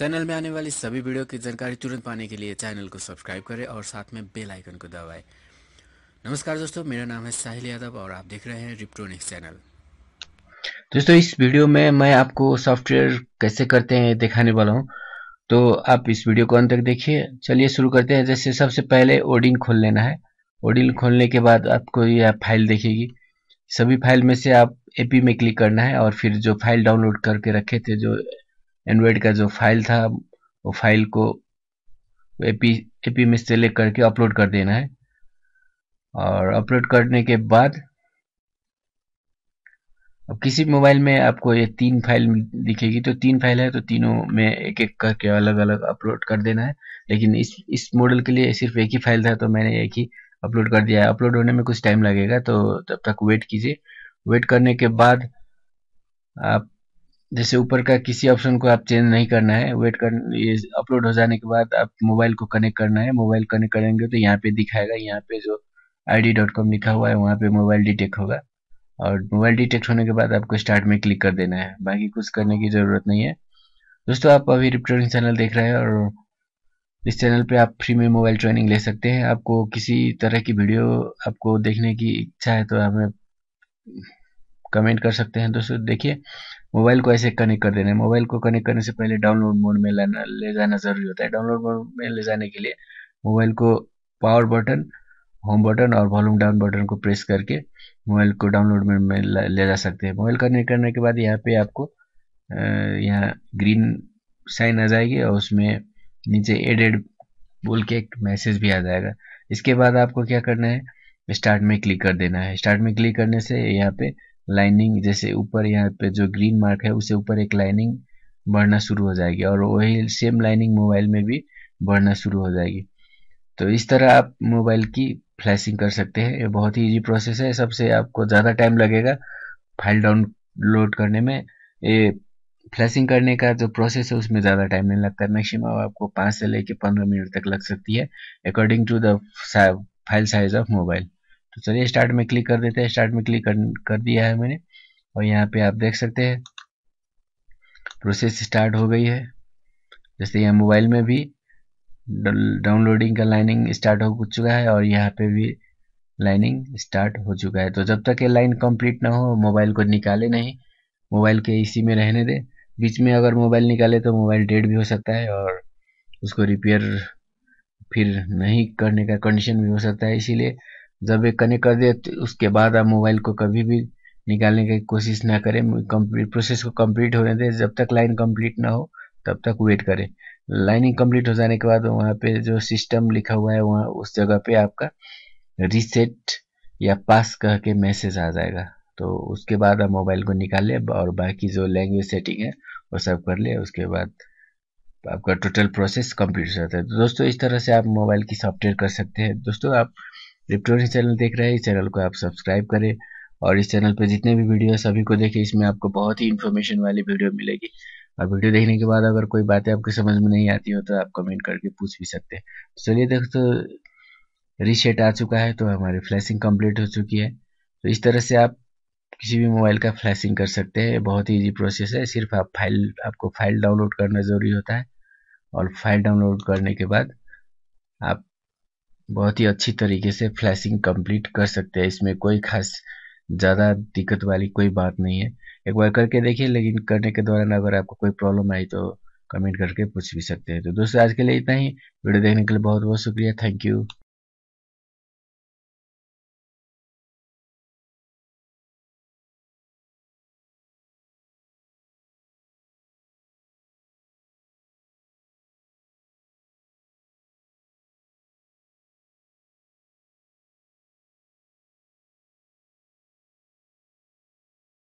Channel में आने वाली सभी वीडियो की जानकारी तुरंत पाने के लिए चैनल को सब्सक्राइब करें और साथ में बेल आइकन को दबाएं। नमस्कार दोस्तों, मेरा नाम है साहिल यादव और आप देख रहे हैं रिप्टोनिक्स चैनल। दोस्तों, इस वीडियो में मैं आपको सॉफ्टवेयर कैसे करते हैं दिखाने वाला हूं, तो आप इस वीडियो को अंत तक देखिए। चलिए शुरू करते हैं। जैसे सबसे पहले ओडिन खोल लेना है। ओडिन खोलने के बाद आपको यह फाइल देखेगी। सभी फाइल में से आप एपी में क्लिक करना है और फिर जो फाइल डाउनलोड करके रखे थे, जो एंड्रॉइड का जो फाइल था, वो फाइल को एपी में सेलेक्ट करके अपलोड कर देना है। और अपलोड करने के बाद अब किसी मोबाइल में आपको ये तीन फाइल दिखेगी, तो तीन फाइल है तो तीनों में एक एक करके अलग अलग अपलोड कर देना है। लेकिन इस मॉडल के लिए सिर्फ एक ही फाइल था तो मैंने एक ही अपलोड कर दिया है। अपलोड होने में कुछ टाइम लगेगा, तो तब तक वेट कीजिए। वेट करने के बाद आप जैसे ऊपर का किसी ऑप्शन को आप चेंज नहीं करना है। ये अपलोड हो जाने के बाद आप मोबाइल को कनेक्ट करना है। मोबाइल कनेक्ट करेंगे तो यहाँ पे दिखाएगा, यहाँ पे जो id.com लिखा हुआ है वहाँ पे मोबाइल डिटेक्ट होगा। और मोबाइल डिटेक्ट होने के बाद आपको स्टार्ट में क्लिक कर देना है, बाकी कुछ करने की ज़रूरत नहीं है। दोस्तों, आप अभी रिप्टोनिक्स चैनल देख रहे हैं और इस चैनल पे आप फ्री में मोबाइल ट्रेनिंग ले सकते हैं। आपको किसी तरह की वीडियो आपको देखने की इच्छा है तो हमें कमेंट कर सकते हैं। दोस्तों, देखिए मोबाइल को ऐसे कनेक्ट कर देना है। मोबाइल को कनेक्ट करने से पहले डाउनलोड मोड में ले जाना जरूरी होता है। डाउनलोड मोड में ले जाने के लिए मोबाइल को पावर बटन, होम बटन और वॉल्यूम डाउन बटन को प्रेस करके मोबाइल को डाउनलोड मोड में ले जा सकते हैं। मोबाइल कनेक्ट करने के बाद यहाँ पे आपको यहाँ ग्रीन साइन आ जाएगी और उसमें नीचे एडेड बोल के एक मैसेज भी आ जाएगा। इसके बाद आपको क्या करना है, स्टार्ट में क्लिक कर देना है। स्टार्ट में क्लिक करने से यहाँ पे लाइनिंग, जैसे ऊपर यहाँ पे जो ग्रीन मार्क है उसे ऊपर एक लाइनिंग बढ़ना शुरू हो जाएगी और वही सेम लाइनिंग मोबाइल में भी बढ़ना शुरू हो जाएगी। तो इस तरह आप मोबाइल की फ्लैशिंग कर सकते हैं। ये बहुत ही ईजी प्रोसेस है। सबसे आपको ज़्यादा टाइम लगेगा फाइल डाउनलोड करने में। ये फ्लैशिंग करने का जो प्रोसेस है उसमें ज़्यादा टाइम नहीं लगता है। मैक्सिमम आपको 5 से लेकर 15 मिनट तक लग सकती है, according to the file size of mobile. तो चलिए स्टार्ट में क्लिक कर देते हैं। स्टार्ट में क्लिक कर दिया है मैंने और यहाँ पे आप देख सकते हैं प्रोसेस स्टार्ट हो गई है। जैसे यहाँ मोबाइल में भी डाउनलोडिंग का लाइनिंग स्टार्ट हो चुका है और यहाँ पे भी लाइनिंग स्टार्ट हो चुका है। तो जब तक ये लाइन कंप्लीट ना हो मोबाइल को निकाले नहीं, मोबाइल के इसी में रहने दे। बीच में अगर मोबाइल निकाले तो मोबाइल डेड भी हो सकता है और उसको रिपेयर फिर नहीं करने का कंडीशन भी हो सकता है। इसीलिए जब ये कनेक्ट कर दे तो उसके बाद आप मोबाइल को कभी भी निकालने की कोशिश ना करें। कंप्लीट प्रोसेस को कंप्लीट होने दें। जब तक लाइन कंप्लीट ना हो तब तक वेट करें। लाइनिंग कंप्लीट हो जाने के बाद वहाँ पे जो सिस्टम लिखा हुआ है वहाँ उस जगह पे आपका रीसेट या पास कह के मैसेज आ जाएगा। तो उसके बाद आप मोबाइल को निकाल ले और बाकी जो लैंग्वेज सेटिंग है वो सब कर ले। उसके बाद आपका टोटल प्रोसेस कंप्लीट हो जाता है। तो दोस्तों, इस तरह से आप मोबाइल की सॉफ्टवेयर कर सकते हैं। दोस्तों, आप रिप्टोनिक्स चैनल देख रहे हैं, इस चैनल को आप सब्सक्राइब करें और इस चैनल पर जितने भी वीडियो है सभी को देखें। इसमें आपको बहुत ही इन्फॉर्मेशन वाली वीडियो मिलेगी। और वीडियो देखने के बाद अगर कोई बातें आपको समझ में नहीं आती हो तो आप कमेंट करके पूछ भी सकते हैं। चलिए दोस्तों, रीसेट आ चुका है तो हमारी फ्लैशिंग कंप्लीट हो चुकी है। तो इस तरह से आप किसी भी मोबाइल का फ्लैशिंग कर सकते हैं। बहुत ही ईजी प्रोसेस है। सिर्फ आपको फाइल डाउनलोड करना ज़रूरी होता है और फाइल डाउनलोड करने के बाद आप बहुत ही अच्छी तरीके से फ्लैशिंग कंप्लीट कर सकते हैं। इसमें कोई खास ज़्यादा दिक्कत वाली कोई बात नहीं है। एक बार करके देखिए, लेकिन करने के दौरान अगर आपको कोई प्रॉब्लम आई तो कमेंट करके पूछ भी सकते हैं। तो दोस्तों, आज के लिए इतना ही। वीडियो देखने के लिए बहुत बहुत शुक्रिया। Thank you.